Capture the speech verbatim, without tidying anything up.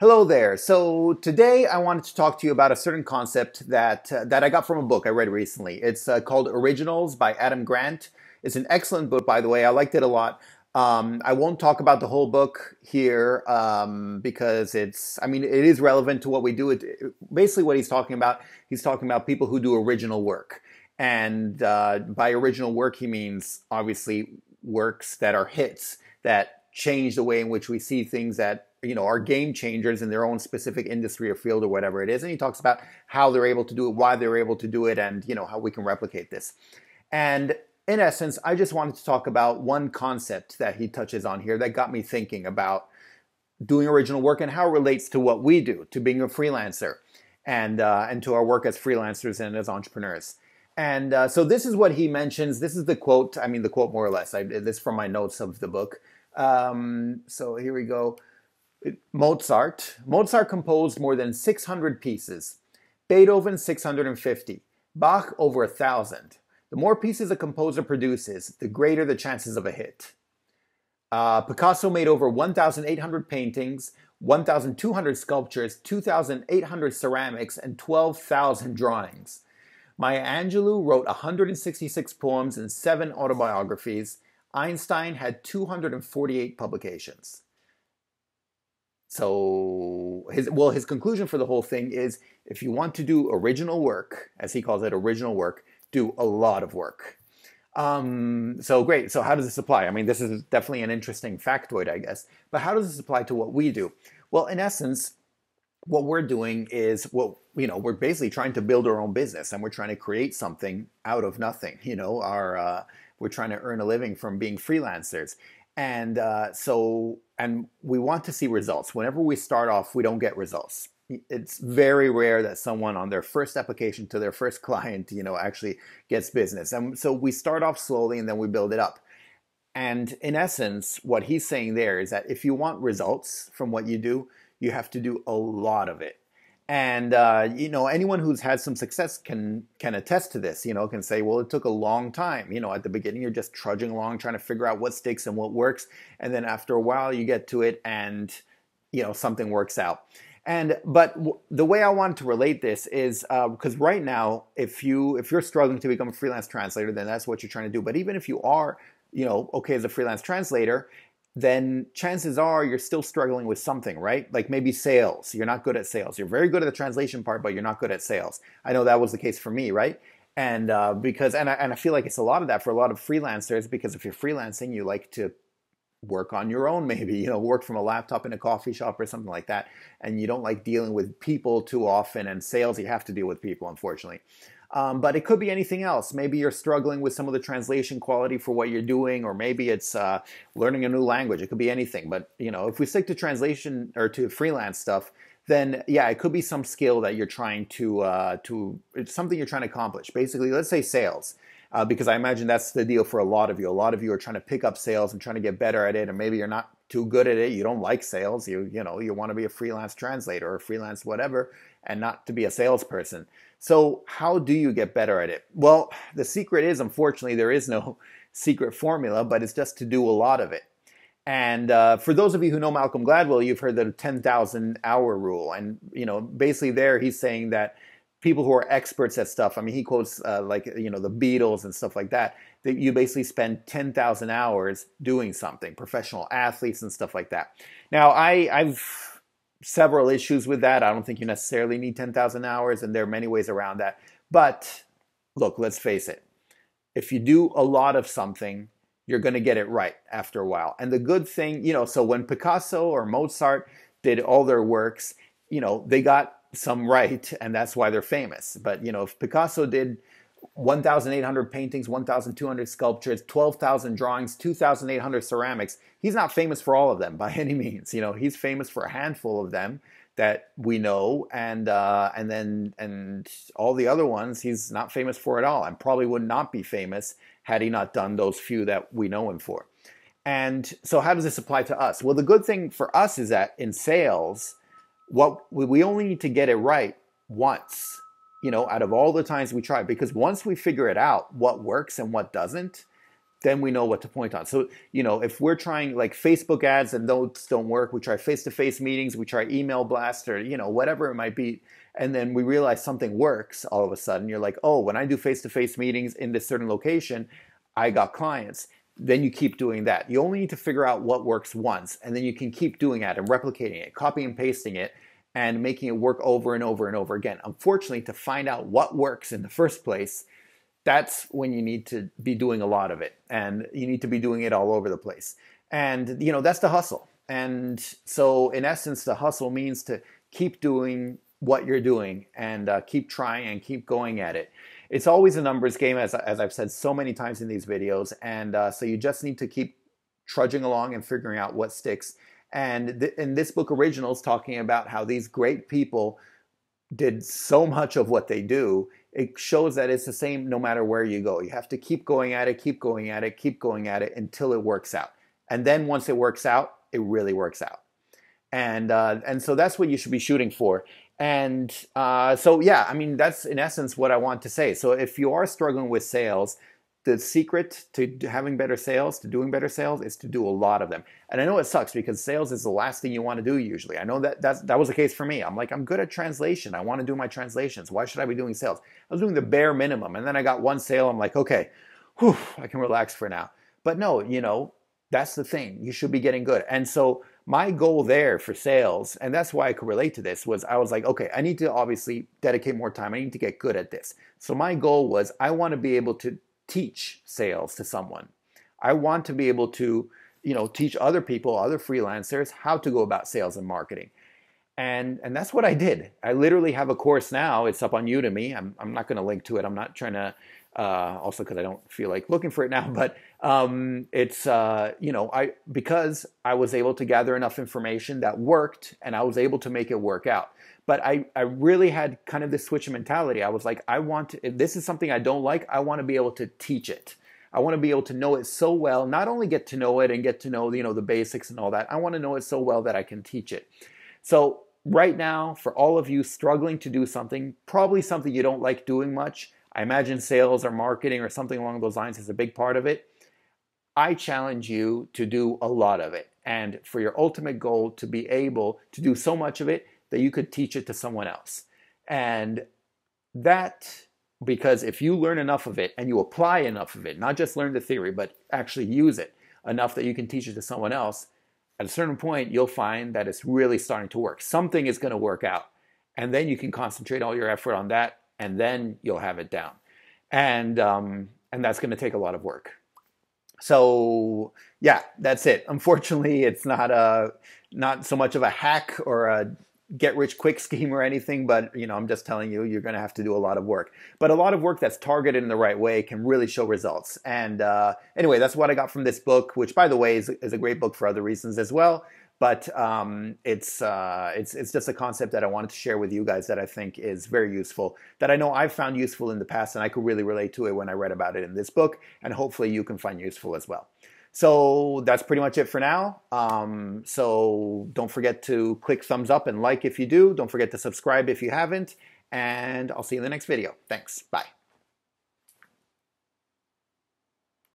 Hello there. So today I wanted to talk to you about a certain concept that uh, that I got from a book I read recently. It's uh, called Originals by Adam Grant. It's an excellent book, by the way. I liked it a lot. Um, I won't talk about the whole book here um, because it's, I mean, it is relevant to what we do. It, it, basically what he's talking about, he's talking about people who do original work. And uh, by original work, he means obviously works that are hits, that change the way in which we see things, that you know, are game changers in their own specific industry or field or whatever it is. And he talks about how they're able to do it, why they're able to do it, and, you know, how we can replicate this. And in essence, I just wanted to talk about one concept that he touches on here that got me thinking about doing original work and how it relates to what we do, to being a freelancer and, uh, and to our work as freelancers and as entrepreneurs. And uh, so this is what he mentions. This is the quote, I mean, the quote more or less. I did this from my notes of the book. Um, so here we go. Mozart. Mozart composed more than six hundred pieces. Beethoven, six hundred fifty. Bach, over a thousand. The more pieces a composer produces, the greater the chances of a hit. Uh, Picasso made over one thousand eight hundred paintings, one thousand two hundred sculptures, two thousand eight hundred ceramics, and twelve thousand drawings. Maya Angelou wrote one hundred sixty-six poems and seven autobiographies. Einstein had two hundred forty-eight publications. So, his, well, his conclusion for the whole thing is, if you want to do original work, as he calls it, original work, do a lot of work. Um, so, great. So, how does this apply? I mean, this is definitely an interesting factoid, I guess. But how does this apply to what we do? Well, in essence, what we're doing is, well, you know, we're basically trying to build our own business, and we're trying to create something out of nothing. You know, our uh, we're trying to earn a living from being freelancers. And uh, so, and we want to see results. Whenever we start off, we don't get results. It's very rare that someone on their first application to their first client, you know, actually gets business. And so we start off slowly and then we build it up. And in essence, what he's saying there is that if you want results from what you do, you have to do a lot of it. And, uh, you know, anyone who's had some success can can attest to this, you know, can say, well, it took a long time. You know, at the beginning, you're just trudging along, trying to figure out what sticks and what works. And then after a while, you get to it and, you know, something works out. And but w the way I wanted to relate this is uh, because right now, if, you, if you're struggling to become a freelance translator, then that's what you're trying to do. But even if you are, you know, okay, as a freelance translator, then chances are you're still struggling with something, right? Like maybe sales. You're not good at sales. You're very good at the translation part, but you're not good at sales. I know that was the case for me, right? And uh, because, and I, and I feel like it's a lot of that for a lot of freelancers, because if you're freelancing, you like to work on your own maybe, you know, work from a laptop in a coffee shop or something like that. And you don't like dealing with people too often, and sales, you have to deal with people, unfortunately. Um, but it could be anything else. Maybe you're struggling with some of the translation quality for what you're doing, or maybe it's uh, learning a new language. It could be anything. But, you know, if we stick to translation or to freelance stuff, then, yeah, it could be some skill that you're trying to, uh, to it's something you're trying to accomplish. Basically, let's say sales, uh, because I imagine that's the deal for a lot of you. A lot of you are trying to pick up sales and trying to get better at it, and maybe you're not too good at it. You don't like sales. You, you know, you want to be a freelance translator or freelance whatever, and not to be a salesperson. So how do you get better at it? Well, the secret is, unfortunately, there is no secret formula, but it's just to do a lot of it. And uh, for those of you who know Malcolm Gladwell, you've heard the ten thousand hour rule. And, you know, basically there he's saying that people who are experts at stuff, I mean, he quotes uh, like, you know, the Beatles and stuff like that, that you basically spend ten thousand hours doing something, professional athletes and stuff like that. Now, I, I've... several issues with that. I don't think you necessarily need ten thousand hours, and there are many ways around that. But look, let's face it. If you do a lot of something, you're going to get it right after a while. And the good thing, you know, so when Picasso or Mozart did all their works, you know, they got some right, and that's why they're famous. But, you know, if Picasso did one thousand eight hundred paintings, one thousand two hundred sculptures, twelve thousand drawings, two thousand eight hundred ceramics. He's not famous for all of them by any means. You know, he's famous for a handful of them that we know, and uh, and then and all the other ones he's not famous for at all, and probably would not be famous had he not done those few that we know him for. And so, how does this apply to us? Well, the good thing for us is that in sales, what we only need to get it right once. You know, out of all the times we try, because once we figure it out what works and what doesn't, then we know what to point on. So, you know, if we're trying like Facebook ads and those don't work, we try face-to-face meetings, we try email blasts, or, you know, whatever it might be. And then we realize something works all of a sudden. You're like, oh, when I do face-to-face meetings in this certain location, I got clients. Then you keep doing that. You only need to figure out what works once, and then you can keep doing that and replicating it, copying and pasting it, and making it work over and over and over again. Unfortunately, to find out what works in the first place, that's when you need to be doing a lot of it, and you need to be doing it all over the place. And, you know, that's the hustle. And so in essence, the hustle means to keep doing what you're doing and uh, keep trying and keep going at it. It's always a numbers game, as, as I've said so many times in these videos. And uh, so you just need to keep trudging along and figuring out what sticks. And th in this book, Originals, talking about how these great people did so much of what they do, it shows that it's the same no matter where you go. You have to keep going at it, keep going at it, keep going at it until it works out. And then once it works out, it really works out. And, uh, and so that's what you should be shooting for. And uh, so, yeah, I mean, that's in essence what I want to say. So if you are struggling with sales, the secret to having better sales, to doing better sales, is to do a lot of them. And I know it sucks because sales is the last thing you want to do usually. I know that that's, that was the case for me. I'm like, I'm good at translation. I want to do my translations. Why should I be doing sales? I was doing the bare minimum. And then I got one sale. I'm like, okay, whew, I can relax for now. But no, you know, that's the thing. You should be getting good. And so my goal there for sales, and that's why I could relate to this, was I was like, okay, I need to obviously dedicate more time. I need to get good at this. So my goal was I want to be able to teach sales to someone. I want to be able to, you know, teach other people, other freelancers, how to go about sales and marketing. And, and that's what I did. I literally have a course now. It's up on Udemy. I'm, I'm not going to link to it. I'm not trying to, uh, also because I don't feel like looking for it now. But um, it's, uh, you know, I because I was able to gather enough information that worked, and I was able to make it work out. But I, I really had kind of this switch of mentality. I was like, I want to, if this is something I don't like, I want to be able to teach it. I want to be able to know it so well, not only get to know it and get to know, you know, the basics and all that. I want to know it so well that I can teach it. So right now, for all of you struggling to do something, probably something you don't like doing much, I imagine sales or marketing or something along those lines is a big part of it. I challenge you to do a lot of it, and for your ultimate goal to be able to do so much of it that you could teach it to someone else. And that, because if you learn enough of it and you apply enough of it, not just learn the theory, but actually use it enough that you can teach it to someone else, at a certain point, you'll find that it's really starting to work. Something is going to work out. And then you can concentrate all your effort on that, and then you'll have it down. And, um, and that's going to take a lot of work. So, yeah, that's it. Unfortunately, it's not, a, not so much of a hack or a get-rich-quick scheme or anything, but, you know, I'm just telling you, you're going to have to do a lot of work. But a lot of work that's targeted in the right way can really show results. And uh, anyway, that's what I got from this book, which, by the way, is, is a great book for other reasons as well. But um, it's, uh, it's, it's just a concept that I wanted to share with you guys that I think is very useful, that I know I've found useful in the past, and I could really relate to it when I read about it in this book, and hopefully you can find useful as well. So that's pretty much it for now. Um, so don't forget to click thumbs up and like if you do. Don't forget to subscribe if you haven't. And I'll see you in the next video. Thanks. Bye.